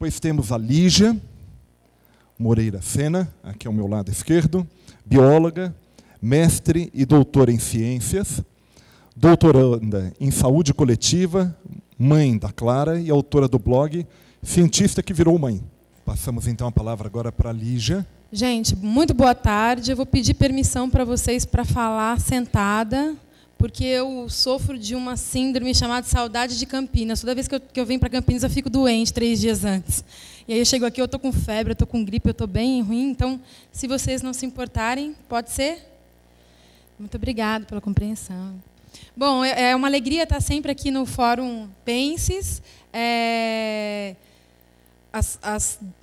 Depois temos a Lígia Moreira Senna, aqui ao meu lado esquerdo, bióloga, mestre e doutora em ciências, doutoranda em saúde coletiva, mãe da Clara e autora do blog Cientista que Virou Mãe. Passamos então a palavra agora para a Lígia. Gente, muito boa tarde. Eu vou pedir permissão para vocês para falar sentada, porque eu sofro de uma síndrome chamada saudade de Campinas. Toda vez que eu venho para Campinas, eu fico doente 3 dias antes. E aí eu chego aqui, eu estou com febre, eu estou com gripe, eu estou bem ruim. Então, se vocês não se importarem, pode ser? Muito obrigada pela compreensão. Bom, é uma alegria estar sempre aqui no Fórum Penses.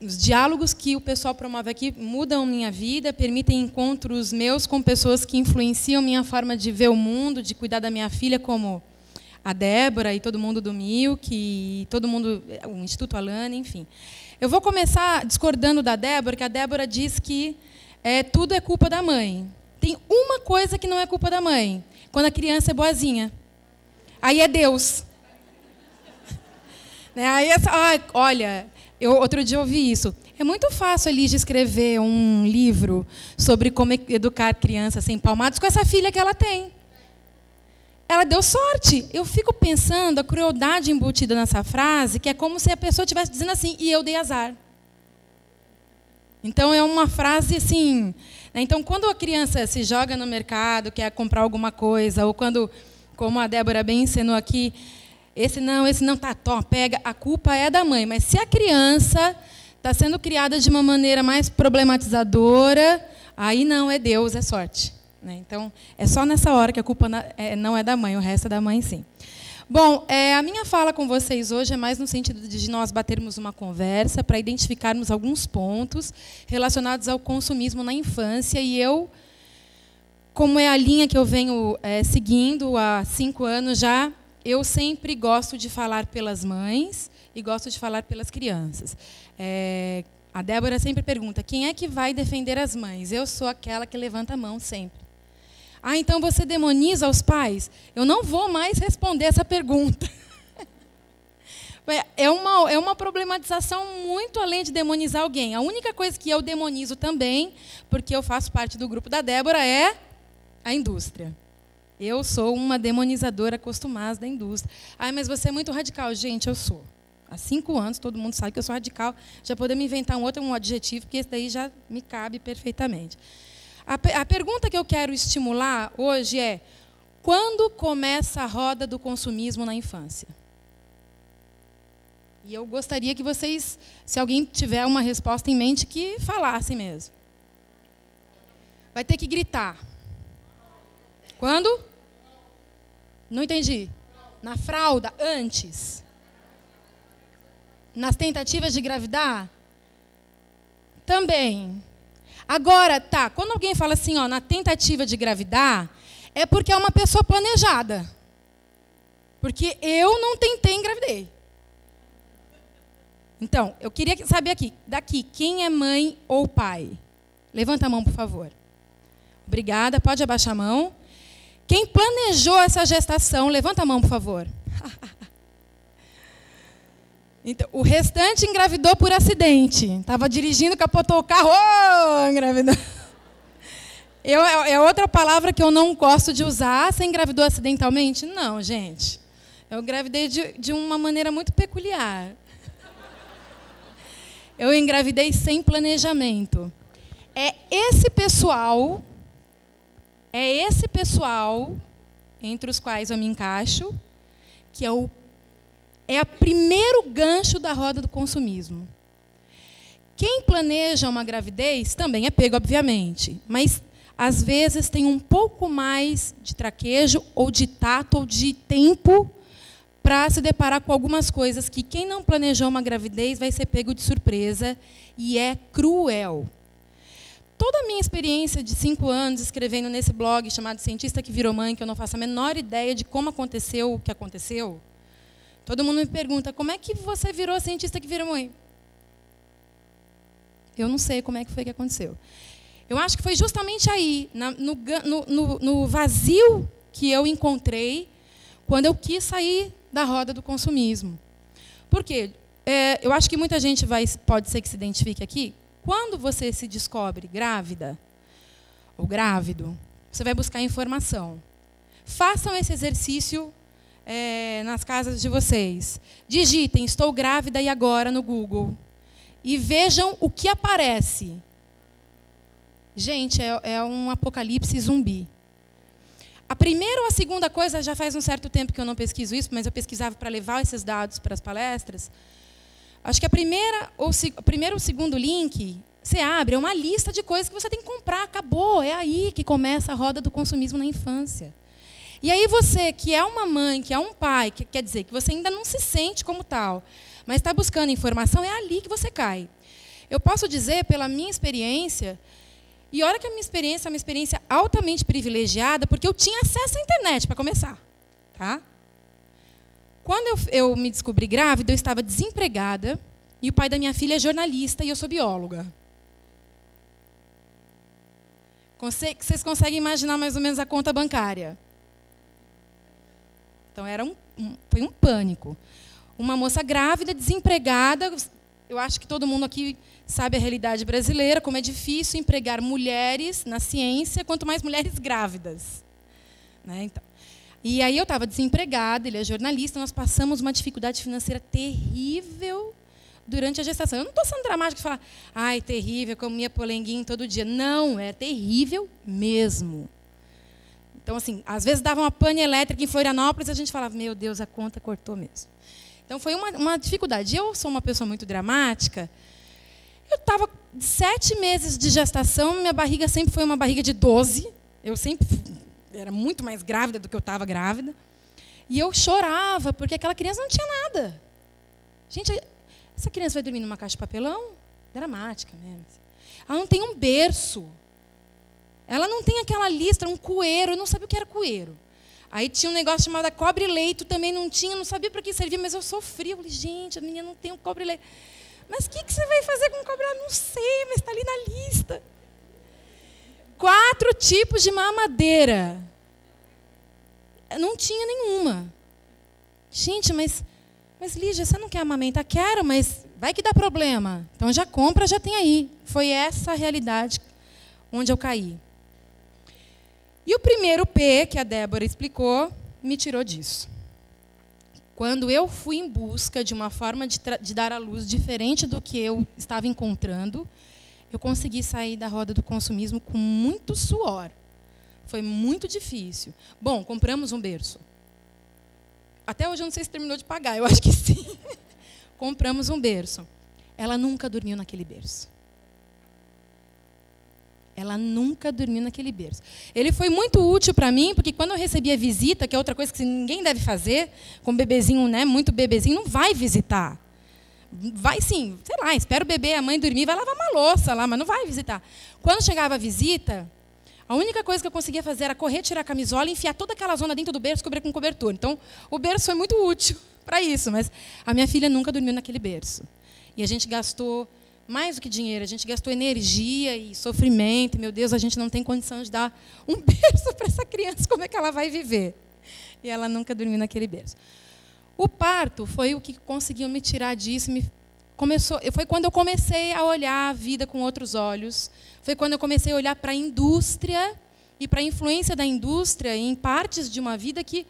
Os diálogos que o pessoal promove aqui mudam minha vida, permitem encontros meus com pessoas que influenciam minha forma de ver o mundo, de cuidar da minha filha, como a Débora e todo mundo do Milk, e todo mundo, o Instituto Alana, enfim. Eu vou começar discordando da Débora, que a Débora diz que tudo é culpa da mãe. Tem uma coisa que não é culpa da mãe: quando a criança é boazinha. Aí é Deus. Aí olha... Outro dia eu ouvi isso. É muito fácil, Lígia, escrever um livro sobre como educar crianças sem palmadas com essa filha que ela tem. Ela deu sorte. Eu fico pensando a crueldade embutida nessa frase, que é como se a pessoa estivesse dizendo assim, e eu dei azar. Então, é uma frase assim... Então, quando a criança se joga no mercado, quer comprar alguma coisa, ou quando, como a Débora bem ensinou aqui, esse não tá top, pega, a culpa é da mãe. Mas se a criança está sendo criada de uma maneira mais problematizadora, aí não, é Deus, é sorte. Então, é só nessa hora que a culpa não é da mãe, o resto é da mãe, sim. Bom, a minha fala com vocês hoje é mais no sentido de nós batermos uma conversa para identificarmos alguns pontos relacionados ao consumismo na infância. E eu, como é a linha que eu venho seguindo há 5 anos já, eu sempre gosto de falar pelas mães e gosto de falar pelas crianças. A Débora sempre pergunta, quem é que vai defender as mães? Eu sou aquela que levanta a mão sempre. Ah, então você demoniza os pais? Eu não vou mais responder essa pergunta. É uma problematização muito além de demonizar alguém. A única coisa que eu demonizo também, porque eu faço parte do grupo da Débora, é a indústria. Eu sou uma demonizadora acostumada da indústria. Ah, mas você é muito radical. Gente, eu sou. Há 5 anos, todo mundo sabe que eu sou radical. Já podemos inventar um adjetivo, porque esse daí já me cabe perfeitamente. A pergunta que eu quero estimular hoje é: quando começa a roda do consumismo na infância? E eu gostaria que vocês, se alguém tiver uma resposta em mente, que falasse mesmo. Vai ter que gritar. Quando? Não entendi. Na fralda? Antes? Nas tentativas de engravidar? Também. Agora, tá, quando alguém fala assim, ó, na tentativa de engravidar, é porque é uma pessoa planejada. Porque eu não tentei engravidei. Então, eu queria saber aqui, daqui, quem é mãe ou pai? Levanta a mão, por favor. Obrigada, pode abaixar a mão. Quem planejou essa gestação, levanta a mão, por favor. Então, o restante engravidou por acidente. Estava dirigindo, capotou o carro, oh, engravidou. É outra palavra que eu não gosto de usar. Você engravidou acidentalmente? Não, gente. Eu engravidei de uma maneira muito peculiar. Eu engravidei sem planejamento. É esse pessoal, entre os quais eu me encaixo, que é o primeiro gancho da roda do consumismo. Quem planeja uma gravidez também é pego, obviamente, mas às vezes tem um pouco mais de traquejo, ou de tato, ou de tempo para se deparar com algumas coisas que quem não planejou uma gravidez vai ser pego de surpresa, e é cruel. Toda a minha experiência de 5 anos escrevendo nesse blog chamado Cientista que Virou Mãe, que eu não faço a menor ideia de como aconteceu o que aconteceu, todo mundo me pergunta, como é que você virou cientista que virou mãe? Eu não sei como é que foi que aconteceu. Eu acho que foi justamente aí, no vazio que eu encontrei, quando eu quis sair da roda do consumismo. Por quê? eu acho que muita gente pode ser que se identifique aqui. Quando você se descobre grávida ou grávido, você vai buscar informação. Façam esse exercício nas casas de vocês. Digitem "estou grávida e agora" no Google e vejam o que aparece. Gente, é um apocalipse zumbi. A primeira ou a segunda coisa, já faz um certo tempo que eu não pesquiso isso, mas eu pesquisava para levar esses dados para as palestras. Acho que o primeiro ou segundo link, você abre, é uma lista de coisas que você tem que comprar. Acabou, é aí que começa a roda do consumismo na infância. E aí você, que é uma mãe, que é um pai, que quer dizer que você ainda não se sente como tal, mas está buscando informação, é ali que você cai. Eu posso dizer, pela minha experiência, e olha que a minha experiência é uma experiência altamente privilegiada, porque eu tinha acesso à internet, para começar. Tá? Quando eu me descobri grávida, eu estava desempregada, e o pai da minha filha é jornalista, e eu sou bióloga. Vocês conseguem imaginar mais ou menos a conta bancária? Então, era foi um pânico. Uma moça grávida, desempregada. Eu acho que todo mundo aqui sabe a realidade brasileira, como é difícil empregar mulheres na ciência, quanto mais mulheres grávidas. Né? Então, e aí eu estava desempregada, ele é jornalista, nós passamos uma dificuldade financeira terrível durante a gestação. Eu não estou sendo dramática de falar, ai, terrível, comia polenguinho todo dia. Não, é terrível mesmo. Então, assim, às vezes dava uma pane elétrica em Florianópolis e a gente falava, meu Deus, a conta cortou mesmo. Então, foi uma dificuldade. Eu sou uma pessoa muito dramática. Eu estava 7 meses de gestação, minha barriga sempre foi uma barriga de 12. Eu sempre era muito mais grávida do que eu estava grávida. E eu chorava, porque aquela criança não tinha nada. Gente, essa criança vai dormir numa caixa de papelão? Dramática mesmo. Ela não tem um berço. Ela não tem aquela listra, um cueiro. Eu não sabia o que era cueiro. Aí tinha um negócio chamado cobre-leito, também não tinha, não sabia para que servia, mas eu sofri. Eu falei, gente, a menina não tem um cobre-leito. Mas o que você vai fazer com o cobre-leito? Não sei, mas está ali na lista. 4 tipos de mamadeira. Eu não tinha nenhuma. Gente, mas Lígia, você não quer amamentar? Quero, mas vai que dá problema. Então já compra, já tem aí. Foi essa a realidade onde eu caí. E o primeiro P, que a Débora explicou, me tirou disso. Quando eu fui em busca de uma forma de dar à luz diferente do que eu estava encontrando, eu consegui sair da roda do consumismo com muito suor. Foi muito difícil. Bom, compramos um berço. Até hoje eu não sei se terminou de pagar, eu acho que sim. Compramos um berço. Ela nunca dormiu naquele berço. Ela nunca dormiu naquele berço. Ele foi muito útil para mim, porque quando eu recebia visita, que é outra coisa que ninguém deve fazer, com bebezinho, né? Muito bebezinho, não vai visitar. Vai sim, sei lá, espera o bebê, a mãe dormir, vai lavar uma louça lá, mas não vai visitar. Quando chegava a visita, a única coisa que eu conseguia fazer era correr, tirar a camisola, enfiar toda aquela zona dentro do berço, cobrir com cobertor. Então, o berço foi muito útil para isso, mas a minha filha nunca dormiu naquele berço. E a gente gastou mais do que dinheiro, a gente gastou energia e sofrimento. Meu Deus, a gente não tem condição de dar um berço para essa criança. Como é que ela vai viver? E ela nunca dormiu naquele berço. O parto foi o que conseguiu me tirar disso. Foi quando eu comecei a olhar a vida com outros olhos. Foi quando eu comecei a olhar para a indústria e para a influência da indústria em partes de uma vida que,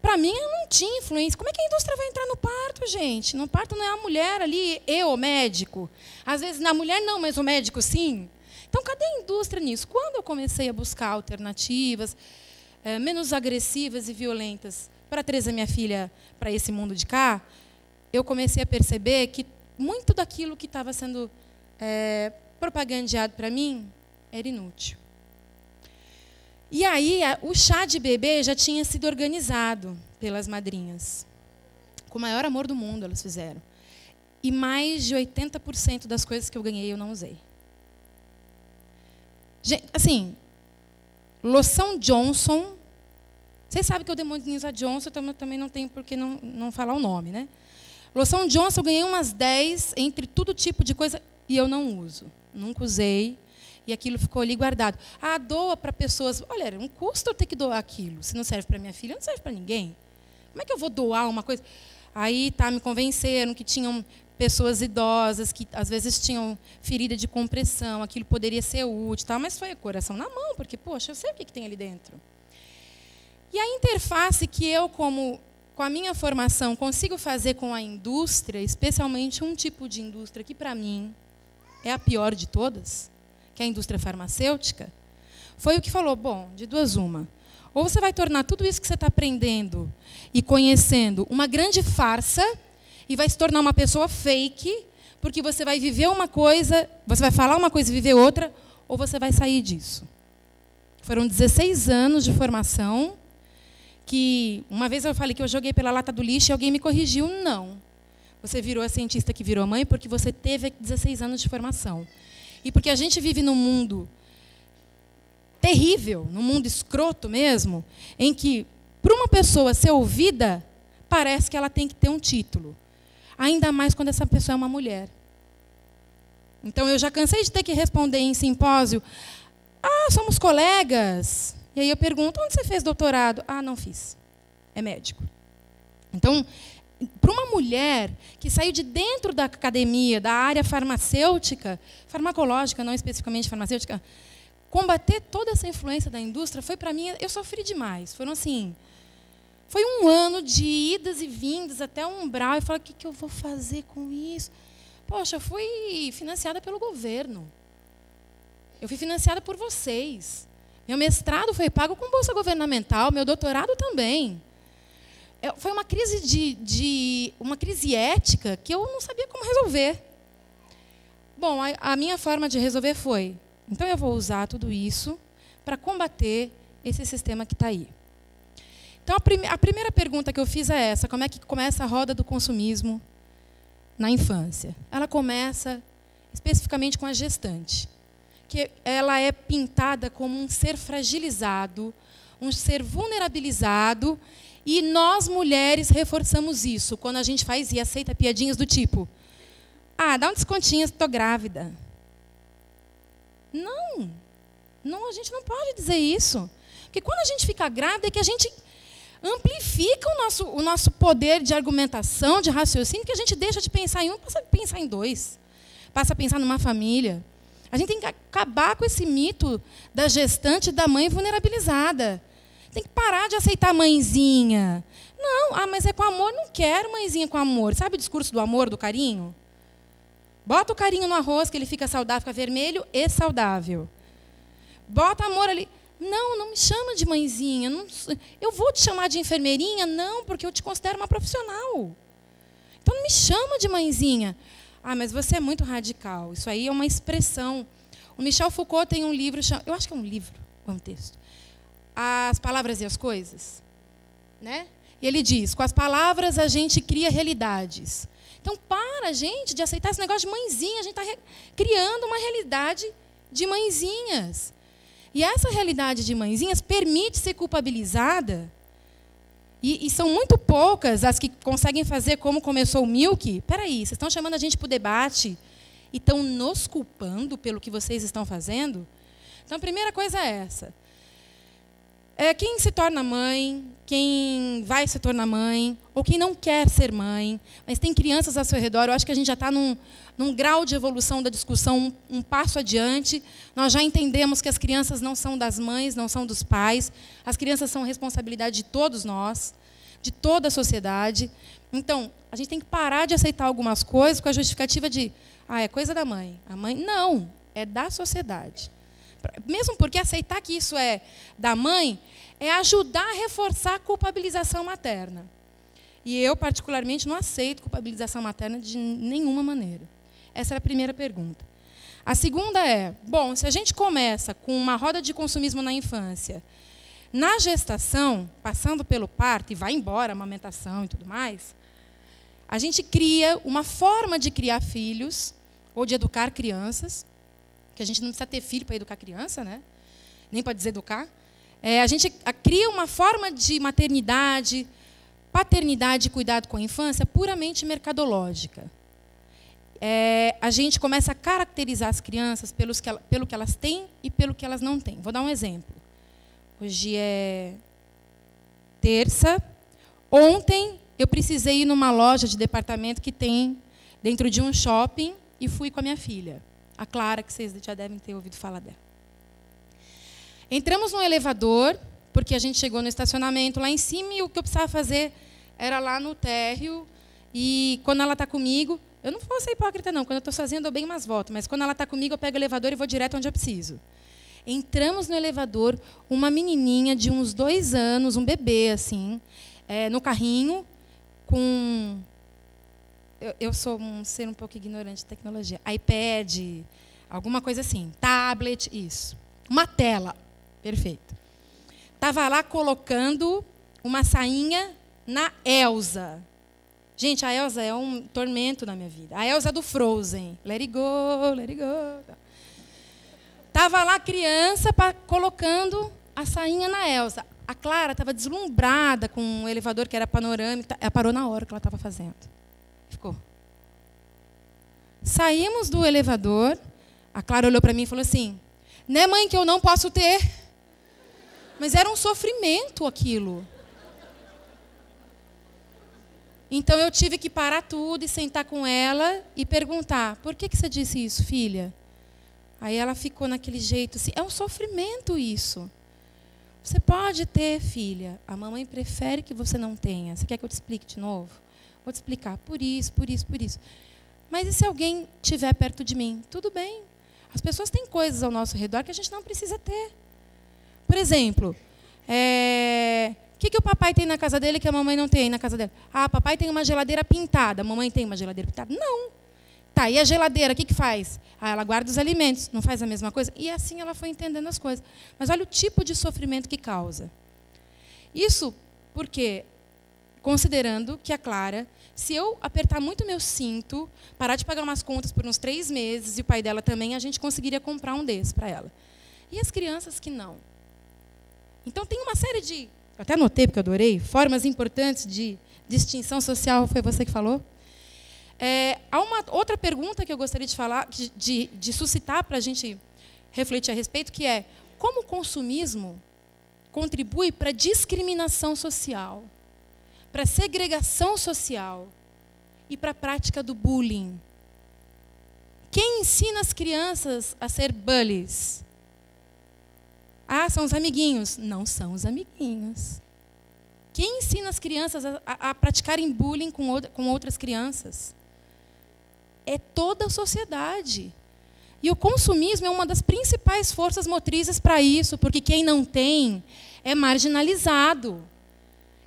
para mim, eu não tinha influência. Como é que a indústria vai entrar no parto, gente? No parto não é a mulher ali, eu, o médico. Às vezes, na mulher não, mas o médico sim. Então, cadê a indústria nisso? Quando eu comecei a buscar alternativas menos agressivas e violentas para trazer minha filha para esse mundo de cá, eu comecei a perceber que muito daquilo que estava sendo propagandeado para mim era inútil. E aí, o chá de bebê já tinha sido organizado pelas madrinhas. Com o maior amor do mundo, elas fizeram. E mais de 80% das coisas que eu ganhei, eu não usei. Gente, assim, loção Johnson. Vocês sabem que eu demonizo a Johnson, eu também não tenho por que não falar o nome, né? Loção Johnson, eu ganhei umas 10 entre todo tipo de coisa e eu não uso. Nunca usei. E aquilo ficou ali guardado. Ah, doa para pessoas. Olha, era um custo eu ter que doar aquilo. Se não serve para minha filha, não serve para ninguém. Como é que eu vou doar uma coisa? Aí tá, me convenceram que tinham pessoas idosas, que às vezes tinham ferida de compressão, aquilo poderia ser útil, tá? Mas foi coração na mão, porque, poxa, eu sei o que tem ali dentro. E a interface que eu, com a minha formação, consigo fazer com a indústria, especialmente um tipo de indústria que, para mim, é a pior de todas, que é a indústria farmacêutica, foi o que falou, bom, de duas uma. Ou você vai tornar tudo isso que você está aprendendo e conhecendo uma grande farsa e vai se tornar uma pessoa fake, porque você vai viver uma coisa, você vai falar uma coisa e viver outra, ou você vai sair disso. Foram 16 anos de formação, que uma vez eu falei que eu joguei pela lata do lixo e alguém me corrigiu, não. Você virou a cientista que virou mãe porque você teve 16 anos de formação. E porque a gente vive num mundo terrível, num mundo escroto mesmo, em que, para uma pessoa ser ouvida, parece que ela tem que ter um título. Ainda mais quando essa pessoa é uma mulher. Então, eu já cansei de ter que responder em simpósio, ah, somos colegas. E aí eu pergunto, onde você fez doutorado? Ah, não fiz. É médico. Então, para uma mulher que saiu de dentro da academia, da área farmacêutica, farmacológica, não especificamente farmacêutica, combater toda essa influência da indústria foi, para mim, eu sofri demais. Foram assim, foi um ano de idas e vindas até um umbral. Eu falei, o que eu vou fazer com isso? Poxa, eu fui financiada pelo governo. Eu fui financiada por vocês. Meu mestrado foi pago com bolsa governamental, meu doutorado também. Foi uma crise uma crise ética que eu não sabia como resolver. Bom, a minha forma de resolver foi, então eu vou usar tudo isso para combater esse sistema que está aí. Então, a primeira pergunta que eu fiz é essa, como é que começa a roda do consumismo na infância? Ela começa especificamente com a gestante, que ela é pintada como um ser fragilizado, um ser vulnerabilizado, e nós, mulheres, reforçamos isso quando a gente faz e aceita piadinhas do tipo, ah, dá um descontinho, estou grávida. Não, não, a gente não pode dizer isso. Porque quando a gente fica grávida é que a gente amplifica o nosso poder de argumentação, de raciocínio, que a gente deixa de pensar em um, passa a pensar em dois, passa a pensar numa família. A gente tem que acabar com esse mito da gestante e da mãe vulnerabilizada. Tem que parar de aceitar a mãezinha. Não, ah, mas é com amor, não quero mãezinha com amor. Sabe o discurso do amor, do carinho? Bota o carinho no arroz, que ele fica saudável, fica vermelho e saudável. Bota amor ali. Não, não me chama de mãezinha. Não, eu vou te chamar de enfermeirinha? Não, porque eu te considero uma profissional. Então, não me chama de mãezinha. Ah, mas você é muito radical. Isso aí é uma expressão. O Michel Foucault tem um livro, eu acho que é um livro, um texto, As Palavras e as Coisas. Né? E ele diz, com as palavras a gente cria realidades. Então, para, gente, de aceitar esse negócio de mãezinha. A gente está criando uma realidade de mãezinhas. E essa realidade de mãezinhas permite ser culpabilizada. E são muito poucas as que conseguem fazer como começou o Milk. Espera aí, vocês estão chamando a gente para o debate e estão nos culpando pelo que vocês estão fazendo? Então, a primeira coisa é essa. É quem se torna mãe, quem vai se tornar mãe, ou quem não quer ser mãe, mas tem crianças ao seu redor. Eu acho que a gente já está num grau de evolução da discussão, um passo adiante. Nós já entendemos que as crianças não são das mães, não são dos pais. As crianças são responsabilidade de todos nós, de toda a sociedade. Então, a gente tem que parar de aceitar algumas coisas com a justificativa de ah, é coisa da mãe. A mãe não, é da sociedade. Mesmo porque aceitar que isso é da mãe é ajudar a reforçar a culpabilização materna. E eu, particularmente, não aceito culpabilização materna de nenhuma maneira. Essa era a primeira pergunta. A segunda é, bom, se a gente começa com uma roda de consumismo na infância, na gestação, passando pelo parto e vai embora, amamentação e tudo mais, a gente cria uma forma de criar filhos ou de educar crianças, que a gente não precisa ter filho para educar criança, né? Nem para deseducar. A gente cria uma forma de maternidade, paternidade e cuidado com a infância puramente mercadológica. A gente começa a caracterizar as crianças pelo que elas têm e pelo que elas não têm. Vou dar um exemplo. Hoje é terça. Ontem eu precisei ir numa loja de departamento que tem dentro de um shopping e fui com a minha filha, a Clara, que vocês já devem ter ouvido falar dela. Entramos num elevador, porque a gente chegou no estacionamento lá em cima e o que eu precisava fazer era lá no térreo. E quando ela está comigo, eu não vou ser hipócrita, não. Quando eu estou sozinha, eu dou bem umas voltas. Mas quando ela está comigo, eu pego o elevador e vou direto onde eu preciso. Entramos no elevador, uma menininha de uns 2 anos, um bebê, assim, no carrinho, com... Eu sou um ser um pouco ignorante de tecnologia. iPad, alguma coisa assim. Tablet, isso. Uma tela. Perfeito. Estava lá colocando uma sainha na Elsa. Gente, a Elsa é um tormento na minha vida. A Elsa do Frozen. Let it go, let it go. Estava lá criança colocando a sainha na Elsa. A Clara estava deslumbrada com um elevador que era panorâmico. Ela parou na hora que ela estava fazendo. Ficou. Saímos do elevador. A Clara olhou para mim e falou assim: né, mãe, que eu não posso ter? Mas era um sofrimento aquilo. Então eu tive que parar tudo e sentar com ela e perguntar: por que você disse isso, filha? Aí ela ficou naquele jeito assim: é um sofrimento isso. Você pode ter, filha. A mamãe prefere que você não tenha. Você quer que eu te explique de novo? Vou te explicar. Por isso, por isso, por isso. Mas e se alguém estiver perto de mim? Tudo bem. As pessoas têm coisas ao nosso redor que a gente não precisa ter. Por exemplo, o que o papai tem na casa dele que a mamãe não tem na casa dela? Ah, papai tem uma geladeira pintada. A mamãe tem uma geladeira pintada? Não. Tá, e a geladeira, o que faz? Ah, ela guarda os alimentos, não faz a mesma coisa? E assim ela foi entendendo as coisas. Mas olha o tipo de sofrimento que causa. Isso porque, considerando que a Clara, se eu apertar muito meu cinto, parar de pagar umas contas por uns 3 meses, e o pai dela também, a gente conseguiria comprar um desses para ela. E as crianças que não. Então tem uma série de... Eu até anotei, porque eu adorei. Formas importantes de distinção social, foi você que falou? Há uma outra pergunta que eu gostaria de falar, de suscitar para a gente refletir a respeito, que é: como o consumismo contribui para a discriminação social, para a segregação social e para a prática do bullying? Quem ensina as crianças a ser bullies? Ah, são os amiguinhos. Não são os amiguinhos. Quem ensina as crianças a praticarem bullying com outras crianças? É toda a sociedade. E o consumismo é uma das principais forças motrizes para isso, porque quem não tem é marginalizado.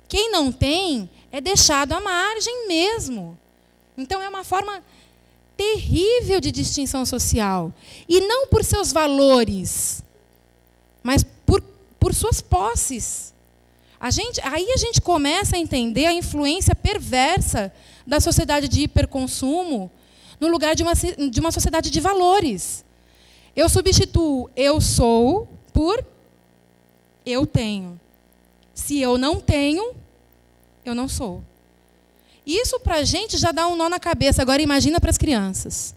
Quem não tem é deixado à margem mesmo. Então, é uma forma terrível de distinção social. E não por seus valores, mas por suas posses. Aí a gente começa a entender a influência perversa da sociedade de hiperconsumo no lugar de uma sociedade de valores. Eu substituo eu sou por eu tenho. Se eu não tenho, eu não sou. Isso, para a gente, já dá um nó na cabeça. Agora, imagina para as crianças.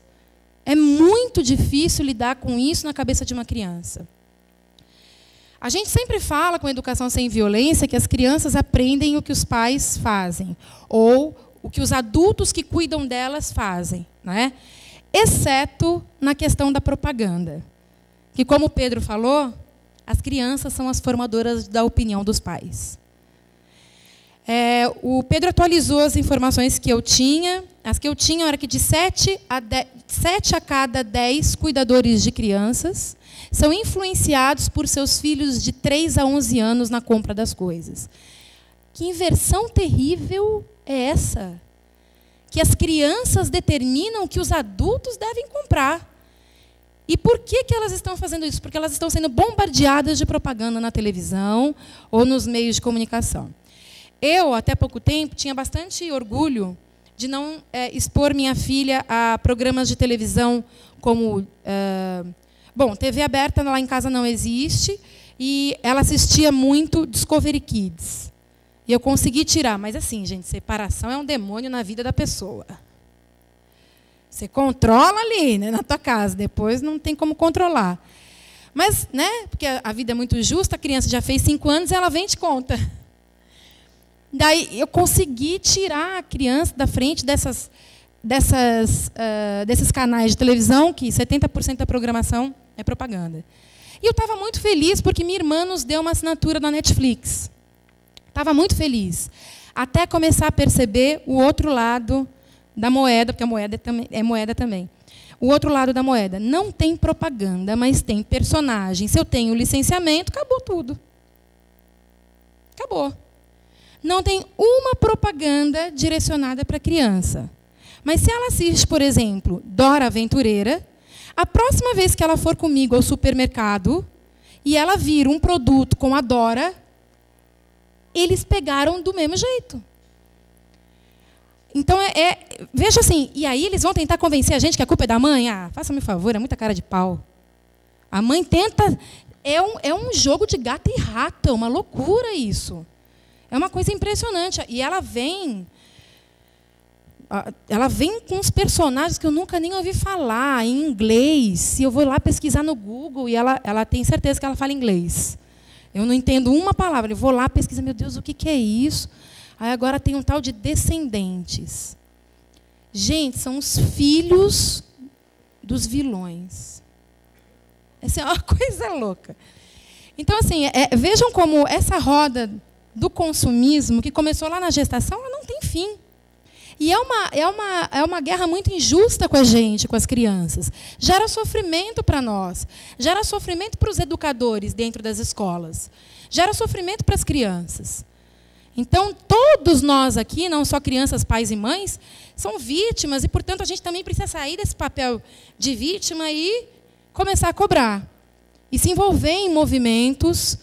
É muito difícil lidar com isso na cabeça de uma criança. A gente sempre fala com a Educação Sem Violência que as crianças aprendem o que os pais fazem, ou o que os adultos que cuidam delas fazem, né? Exceto na questão da propaganda, que, como o Pedro falou, as crianças são as formadoras da opinião dos pais. O Pedro atualizou as informações que eu tinha. As que eu tinha era que de 7 a cada 10 cuidadores de crianças são influenciados por seus filhos de 3 a 11 anos na compra das coisas. Que inversão terrível é essa? Que as crianças determinam que os adultos devem comprar. E por que elas estão fazendo isso? Porque elas estão sendo bombardeadas de propaganda na televisão ou nos meios de comunicação. Eu, até pouco tempo, tinha bastante orgulho de não expor minha filha a programas de televisão como... Bom, TV aberta lá em casa não existe, e ela assistia muito Discovery Kids. E eu consegui tirar, mas assim, gente, separação é um demônio na vida da pessoa. Você controla ali, né, na tua casa, depois não tem como controlar. Mas, né, porque a vida é muito justa, a criança já fez 5 anos, ela vem e te conta. Daí eu consegui tirar a criança da frente desses canais de televisão, que 70% da programação é propaganda. E eu estava muito feliz, porque minha irmã nos deu uma assinatura na Netflix. Estava muito feliz. Até começar a perceber o outro lado da moeda, porque a moeda é moeda também. O outro lado da moeda. Não tem propaganda, mas tem personagem. Se eu tenho licenciamento, acabou tudo. Acabou. Não tem uma propaganda direcionada para a criança. Mas se ela assiste, por exemplo, Dora Aventureira, a próxima vez que ela for comigo ao supermercado e ela vir um produto com a Dora, eles pegaram do mesmo jeito. Então, veja assim, e aí eles vão tentar convencer a gente que a culpa é da mãe? Ah, faça-me um favor, é muita cara de pau. A mãe tenta... É um jogo de gato e rato, é uma loucura isso. É uma coisa impressionante. E ela vem com uns personagens que eu nunca nem ouvi falar, em inglês. E eu vou lá pesquisar no Google e ela tem certeza que ela fala inglês. Eu não entendo uma palavra. Eu vou lá pesquisar, meu Deus, o que é isso? Aí agora tem um tal de Descendentes. Gente, são os filhos dos vilões. Essa é uma coisa louca. Então, assim, vejam como essa roda do consumismo, que começou lá na gestação, ela não tem fim. E é uma guerra muito injusta com a gente, com as crianças. Gera sofrimento para nós. Gera sofrimento para os educadores dentro das escolas. Gera sofrimento para as crianças. Então, todos nós aqui, não só crianças, pais e mães, são vítimas e, portanto, a gente também precisa sair desse papel de vítima e começar a cobrar. E se envolver em movimentos.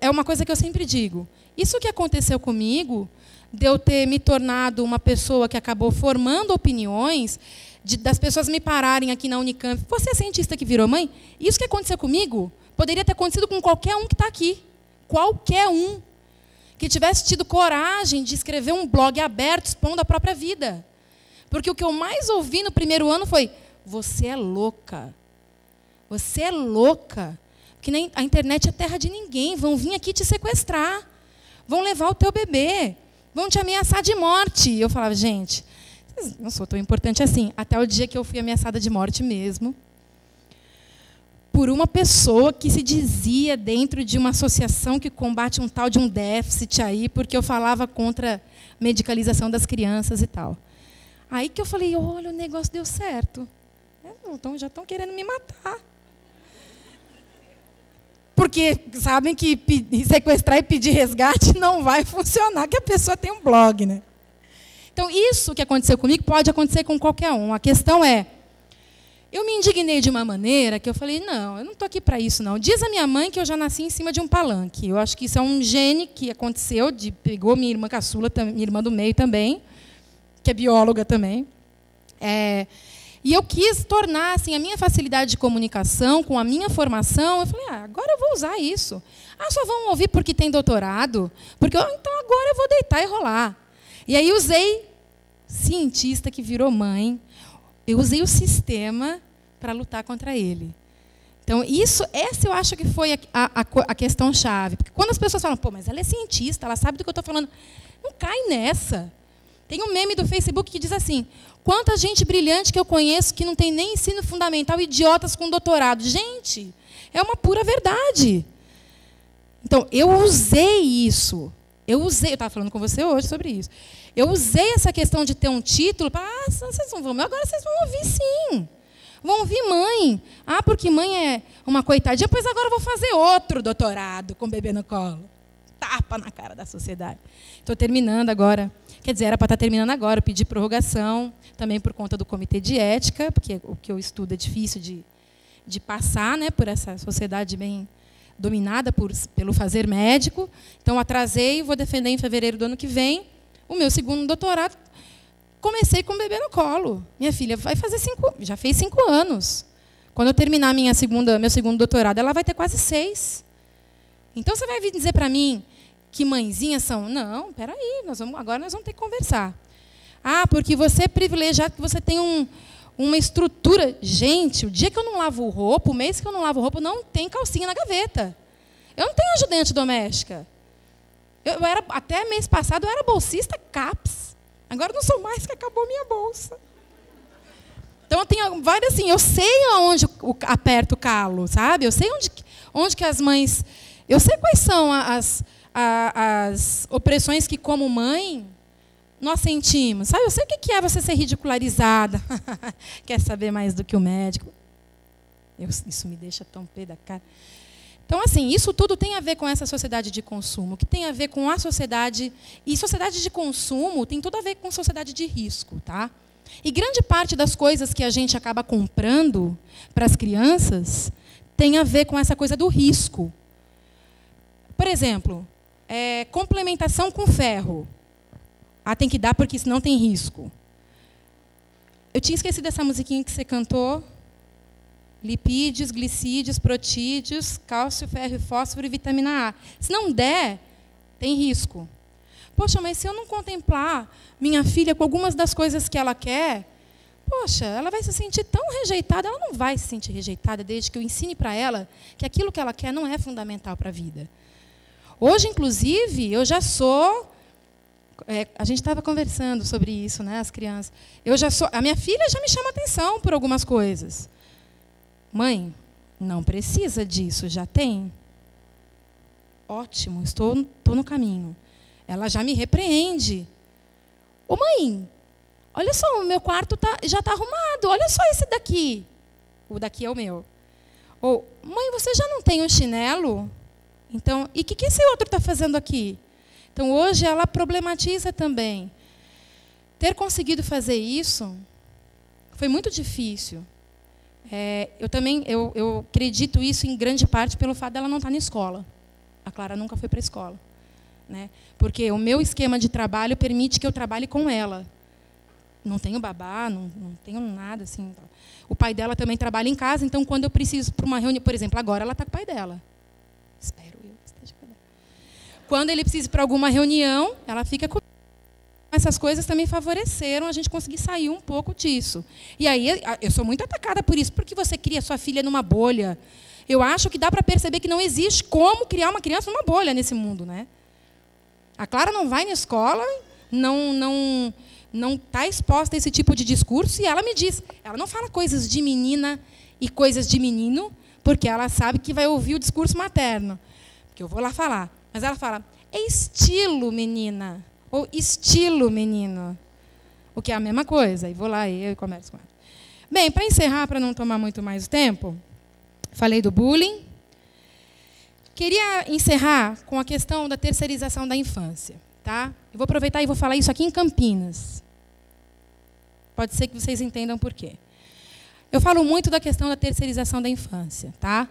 É uma coisa que eu sempre digo. Isso que aconteceu comigo, de eu ter me tornado uma pessoa que acabou formando opiniões, das pessoas me pararem aqui na Unicamp. Você é cientista que virou mãe? Isso que aconteceu comigo poderia ter acontecido com qualquer um que está aqui. Qualquer um que tivesse tido coragem de escrever um blog aberto expondo a própria vida. Porque o que eu mais ouvi no primeiro ano foi: você é louca. Você é louca. Porque a internet é terra de ninguém. Vão vir aqui te sequestrar. Vão levar o teu bebê. Vão te ameaçar de morte. Eu falava, gente, não sou tão importante assim. Até o dia que eu fui ameaçada de morte mesmo. Por uma pessoa que se dizia dentro de uma associação que combate um tal de um déficit aí, porque eu falava contra a medicalização das crianças e tal. Aí que eu falei, olha, o negócio deu certo. Já estão querendo me matar. Porque sabem que sequestrar e pedir resgate não vai funcionar, que a pessoa tem um blog, né? Então, isso que aconteceu comigo pode acontecer com qualquer um. A questão é, eu me indignei de uma maneira que eu falei, não, eu não estou aqui para isso, não. Diz a minha mãe que eu já nasci em cima de um palanque. Eu acho que isso é um gene que aconteceu, pegou minha irmã caçula, minha irmã do meio também, que é bióloga também. E eu quis tornar assim, a minha facilidade de comunicação com a minha formação. Eu falei, agora eu vou usar isso. Só vão ouvir porque tem doutorado? Porque então agora eu vou deitar e rolar. E aí usei cientista que virou mãe. Eu usei o sistema para lutar contra ele. Então, essa eu acho que foi a questão-chave. Porque quando as pessoas falam, pô, mas ela é cientista, ela sabe do que eu estou falando. Não cai nessa. Tem um meme do Facebook que diz assim, quanta gente brilhante que eu conheço que não tem nem ensino fundamental, idiotas com doutorado. Gente, é uma pura verdade. Então, eu usei isso. Eu estava falando com você hoje sobre isso. Eu usei essa questão de ter um título para, vocês não vão, agora vocês vão ouvir sim. Vão ouvir mãe. Porque mãe é uma coitadinha, pois agora eu vou fazer outro doutorado com o bebê no colo. Tapa na cara da sociedade. Estou terminando agora. Quer dizer, era para estar terminando agora. Eu pedi prorrogação, também por conta do comitê de ética, porque o que eu estudo é difícil de passar, né, por essa sociedade bem dominada pelo fazer médico. Então, atrasei, vou defender em fevereiro do ano que vem o meu segundo doutorado. Comecei com o bebê no colo. Minha filha vai fazer já fez 5 anos. Quando eu terminar meu segundo doutorado, ela vai ter quase 6. Então, você vai vir dizer para mim que mãezinhas são... Não, espera aí, agora nós vamos ter que conversar. Porque você é privilegiado, que você tem uma estrutura... Gente, o dia que eu não lavo roupa, o mês que eu não lavo roupa, não tem calcinha na gaveta. Eu não tenho ajudante doméstica. Eu era, até mês passado eu era bolsista CAPS. Agora eu não sou mais, que acabou minha bolsa. Então eu tenho várias, assim, eu sei aonde aperta o calo, sabe? Eu sei onde que as mães... Eu sei quais são as opressões que, como mãe, nós sentimos. Sabe? Eu sei o que é você ser ridicularizada. Quer saber mais do que o médico? Isso me deixa tão pé da cara. Então, assim, isso tudo tem a ver com essa sociedade de consumo, que tem a ver com a sociedade... E sociedade de consumo tem tudo a ver com sociedade de risco, tá? E grande parte das coisas que a gente acaba comprando para as crianças tem a ver com essa coisa do risco. Por exemplo, complementação com ferro. Ah, tem que dar porque senão tem risco. Eu tinha esquecido dessa musiquinha que você cantou. Lipídios, glicídios, protídeos, cálcio, ferro, fósforo e vitamina A. Se não der, tem risco. Poxa, mas se eu não contemplar minha filha com algumas das coisas que ela quer, poxa, ela vai se sentir tão rejeitada. Ela não vai se sentir rejeitada desde que eu ensine para ela que aquilo que ela quer não é fundamental para a vida. Hoje, inclusive, eu já sou... a gente estava conversando sobre isso, né, as crianças. Eu já sou, a minha filha já me chama atenção por algumas coisas. Mãe, não precisa disso, já tem? Ótimo, estou no caminho. Ela já me repreende. Ô, mãe, olha só, o meu quarto já está arrumado. Olha só esse daqui. O daqui é o meu. Ou, mãe, você já não tem um chinelo? Então, e o que esse outro está fazendo aqui? Então, hoje, ela problematiza também. Ter conseguido fazer isso foi muito difícil. Eu acredito isso em grande parte pelo fato dela não estar na escola. A Clara nunca foi para a escola. Né? Porque o meu esquema de trabalho permite que eu trabalhe com ela. Não tenho babá, não tenho nada assim. O pai dela também trabalha em casa, então quando eu preciso para uma reunião, por exemplo, agora ela está com o pai dela. Espero eu esteja com ela. Quando ele precisa para alguma reunião, ela fica comigo. Essas coisas também favoreceram a gente conseguir sair um pouco disso. E aí eu sou muito atacada por isso, porque você cria sua filha numa bolha. Eu acho que dá para perceber que não existe como criar uma criança numa bolha nesse mundo, né? A Clara não vai na escola, não está exposta a esse tipo de discurso, e ela me diz, ela não fala coisas de menina e coisas de menino, porque ela sabe que vai ouvir o discurso materno, porque eu vou lá falar. Mas ela fala, é estilo, menina, ou estilo, menino, o que é a mesma coisa, e vou lá e eu converso com ela. Bem, para encerrar, para não tomar muito mais o tempo, falei do bullying. Queria encerrar com a questão da terceirização da infância. Tá? Eu vou aproveitar e vou falar isso aqui em Campinas. Pode ser que vocês entendam por quê. Eu falo muito da questão da terceirização da infância. Tá?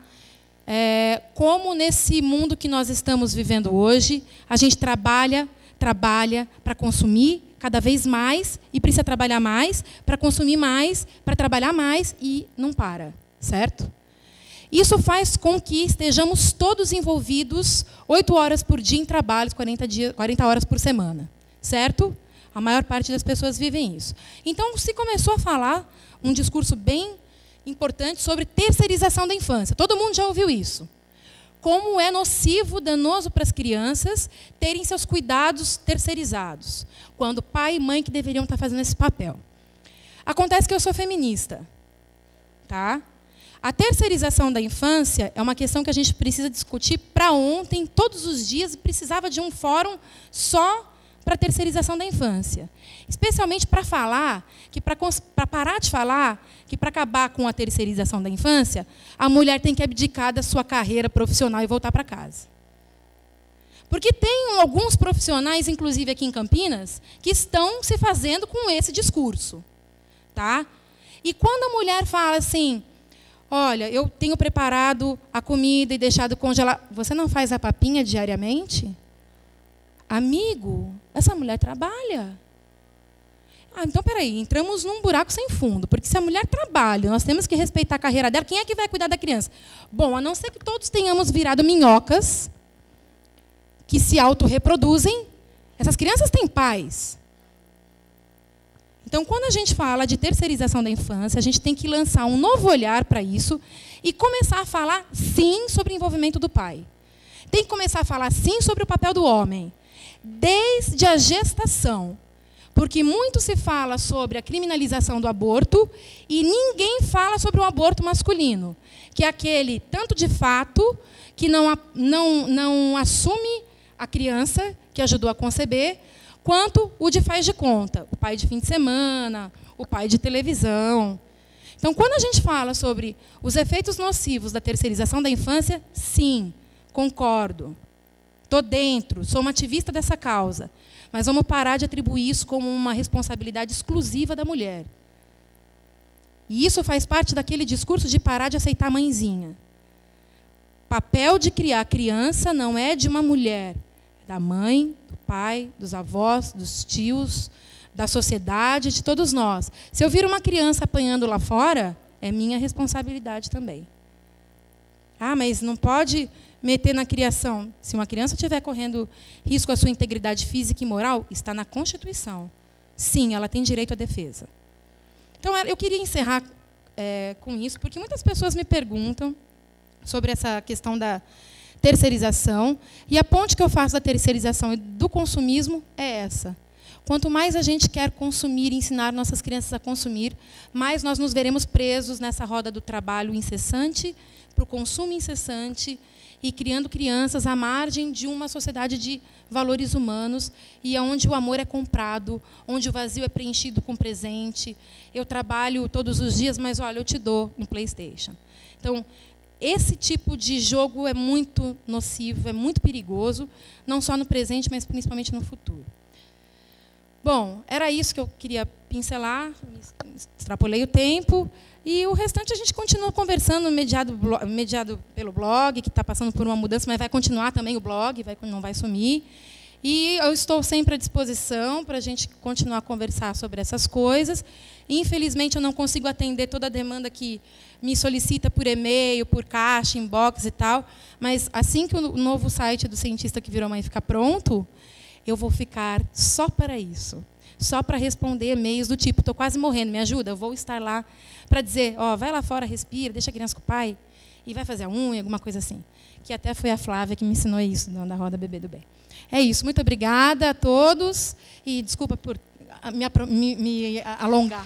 Como nesse mundo que nós estamos vivendo hoje, a gente trabalha para consumir cada vez mais, e precisa trabalhar mais, para consumir mais, para trabalhar mais, e não para. Certo? Isso faz com que estejamos todos envolvidos 8 horas por dia em trabalhos, 40 horas por semana, certo? A maior parte das pessoas vivem isso. Então, se começou a falar um discurso bem importante sobre terceirização da infância. Todo mundo já ouviu isso. Como é nocivo, danoso para as crianças terem seus cuidados terceirizados, quando pai e mãe que deveriam estar fazendo esse papel. Acontece que eu sou feminista, tá? A terceirização da infância é uma questão que a gente precisa discutir para ontem, todos os dias, e precisava de um fórum só para a terceirização da infância. Especialmente para falar, para acabar com a terceirização da infância, a mulher tem que abdicar da sua carreira profissional e voltar para casa. Porque tem alguns profissionais, inclusive aqui em Campinas, que estão se fazendo com esse discurso. Tá? E quando a mulher fala assim... Olha, eu tenho preparado a comida e deixado congelar. Você não faz a papinha diariamente? Amigo, essa mulher trabalha. Ah, então, peraí, entramos num buraco sem fundo. Porque se a mulher trabalha, nós temos que respeitar a carreira dela. Quem é que vai cuidar da criança? Bom, a não ser que todos tenhamos virado minhocas que se autorreproduzem, essas crianças têm pais. Então, quando a gente fala de terceirização da infância, a gente tem que lançar um novo olhar para isso e começar a falar, sim, sobre o envolvimento do pai. Tem que começar a falar, sim, sobre o papel do homem. desde a gestação. Porque muito se fala sobre a criminalização do aborto e ninguém fala sobre o aborto masculino, que é aquele tanto de fato que não assume a criança que ajudou a conceber, quanto o de faz de conta, o pai de fim de semana, o pai de televisão. Então, quando a gente fala sobre os efeitos nocivos da terceirização da infância, sim, concordo, estou dentro, sou uma ativista dessa causa, mas vamos parar de atribuir isso como uma responsabilidade exclusiva da mulher. E isso faz parte daquele discurso de parar de aceitar a mãezinha. O papel de criar criança não é de uma mulher, é da mãe, pai, dos avós, dos tios, da sociedade, de todos nós. Se eu vir uma criança apanhando lá fora, é minha responsabilidade também. Ah, mas não pode meter na criação. Se uma criança estiver correndo risco à sua integridade física e moral, está na Constituição. Sim, ela tem direito à defesa. Então, eu queria encerrar com isso, porque muitas pessoas me perguntam sobre essa questão da terceirização, e a ponte que eu faço da terceirização e do consumismo é essa. Quanto mais a gente quer consumir e ensinar nossas crianças a consumir, mais nós nos veremos presos nessa roda do trabalho incessante, para o consumo incessante, e criando crianças à margem de uma sociedade de valores humanos, e onde o amor é comprado, onde o vazio é preenchido com presente. Eu trabalho todos os dias, mas, olha, eu te dou um Playstation. Então, esse tipo de jogo é muito nocivo, é muito perigoso, não só no presente, mas principalmente no futuro. Bom, era isso que eu queria pincelar, extrapolei o tempo, e o restante a gente continua conversando, mediado pelo blog, que está passando por uma mudança, mas vai continuar também o blog, não vai sumir. E eu estou sempre à disposição para a gente continuar a conversar sobre essas coisas. Infelizmente, eu não consigo atender toda a demanda que me solicita por e-mail, por caixa, inbox e tal, mas assim que o novo site do Cientista que Virou Mãe ficar pronto, eu vou ficar só para isso, só para responder e-mails do tipo, estou quase morrendo, me ajuda? Eu vou estar lá para dizer, ó, vai lá fora, respira, deixa a criança com o pai, e vai fazer a unha, alguma coisa assim. Que até foi a Flávia que me ensinou isso, da Roda Bebê do Bem. É isso, muito obrigada a todos e desculpa por me alongar.